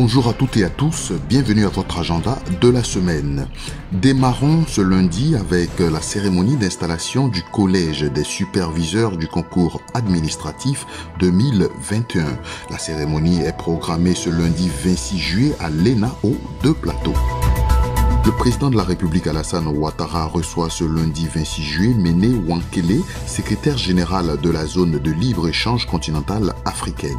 Bonjour à toutes et à tous, bienvenue à votre agenda de la semaine. Démarrons ce lundi avec la cérémonie d'installation du Collège des superviseurs du concours administratif 2021. La cérémonie est programmée ce lundi 26 juillet à l'ENA aux Deux Plateaux. Le président de la République Alassane Ouattara reçoit ce lundi 26 juillet Méné Wankele, secrétaire général de la zone de libre-échange continentale africaine.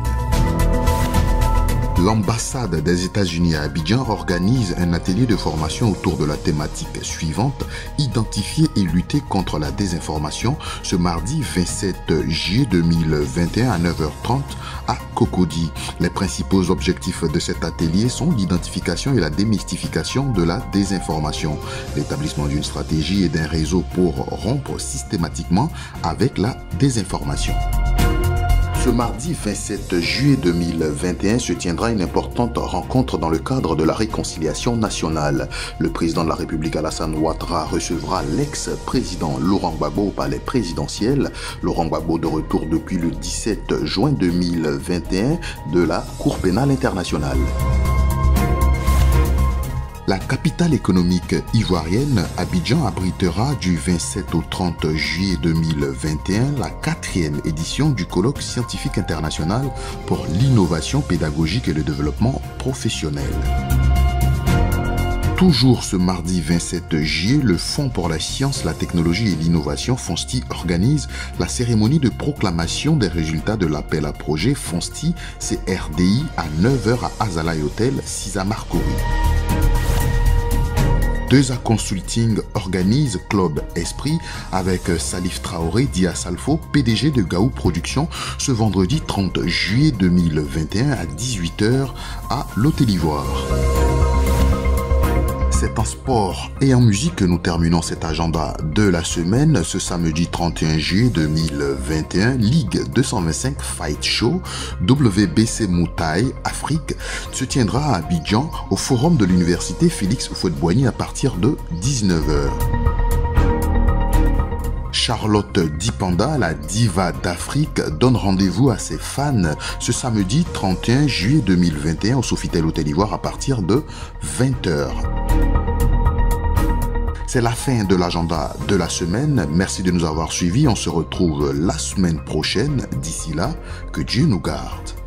L'ambassade des États-Unis à Abidjan organise un atelier de formation autour de la thématique suivante « Identifier et lutter contre la désinformation » ce mardi 27 juillet 2021 à 9h30 à Cocody. Les principaux objectifs de cet atelier sont l'identification et la démystification de la désinformation, l'établissement d'une stratégie et d'un réseau pour rompre systématiquement avec la désinformation. Ce mardi 27 juillet 2021 se tiendra une importante rencontre dans le cadre de la réconciliation nationale. Le président de la République Alassane Ouattara recevra l'ex-président Laurent Gbagbo au palais présidentiel. Laurent Gbagbo de retour depuis le 17 juin 2021 de la Cour pénale internationale. La capitale économique ivoirienne, Abidjan, abritera du 27 au 30 juillet 2021 la 4e édition du colloque scientifique international pour l'innovation pédagogique et le développement professionnel. Toujours ce mardi 27 juillet, le Fonds pour la science, la technologie et l'innovation, FONSTI, organise la cérémonie de proclamation des résultats de l'appel à projet FONSTI-CRDI à 9h à Azalaï Hôtel, Sisamarkouri. Deuxa Consulting organise Club Esprit avec Salif Traoré, Dia Salfo, PDG de Gaou Productions, ce vendredi 30 juillet 2021 à 18h à l'Hôtel Ivoire. C'est en sport et en musique que nous terminons cet agenda de la semaine. Ce samedi 31 juillet 2021, Ligue 225 Fight Show WBC Moutaï Afrique se tiendra à Abidjan au forum de l'université Félix Houphouët-Boigny à partir de 19h. Charlotte Dipanda, la diva d'Afrique, donne rendez-vous à ses fans ce samedi 31 juillet 2021 au Sofitel Hôtel Ivoire à partir de 20h. C'est la fin de l'agenda de la semaine. Merci de nous avoir suivis. On se retrouve la semaine prochaine. D'ici là, que Dieu nous garde.